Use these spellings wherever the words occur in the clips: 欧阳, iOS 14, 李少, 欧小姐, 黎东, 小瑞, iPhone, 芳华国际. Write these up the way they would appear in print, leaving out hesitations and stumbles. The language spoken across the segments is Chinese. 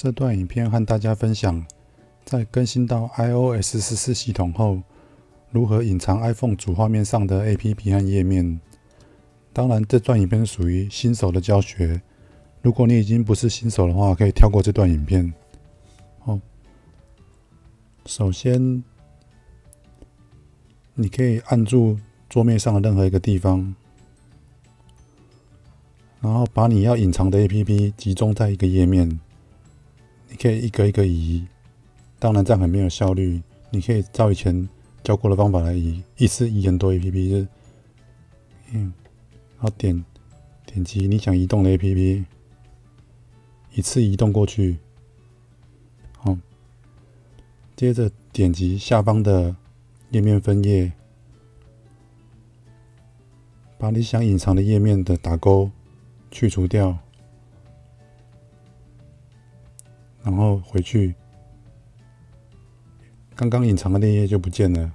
这段影片和大家分享，在更新到 iOS 14系统后，如何隐藏 iPhone 主画面上的 APP 和页面。当然，这段影片属于新手的教学。如果你已经不是新手的话，可以跳过这段影片。首先，你可以按住桌面上的任何一个地方，然后把你要隐藏的 APP 集中在一个页面。 你可以一个一个移，当然这样很没有效率。你可以照以前教过的方法来移，一次移很多 APP， 就是然后点击你想移动的 APP， 一次移动过去。好，接着点击下方的页面分页，把你想隐藏的页面的打勾去除掉。 然后回去，刚刚隐藏的那页就不见了。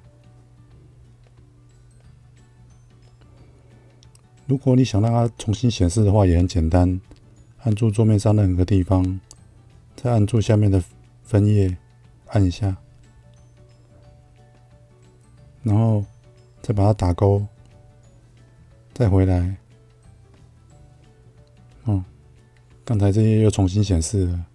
如果你想让它重新显示的话，也很简单，按住桌面上任何地方，再按住下面的分页，按一下，然后再把它打勾，再回来。刚才这页又重新显示了。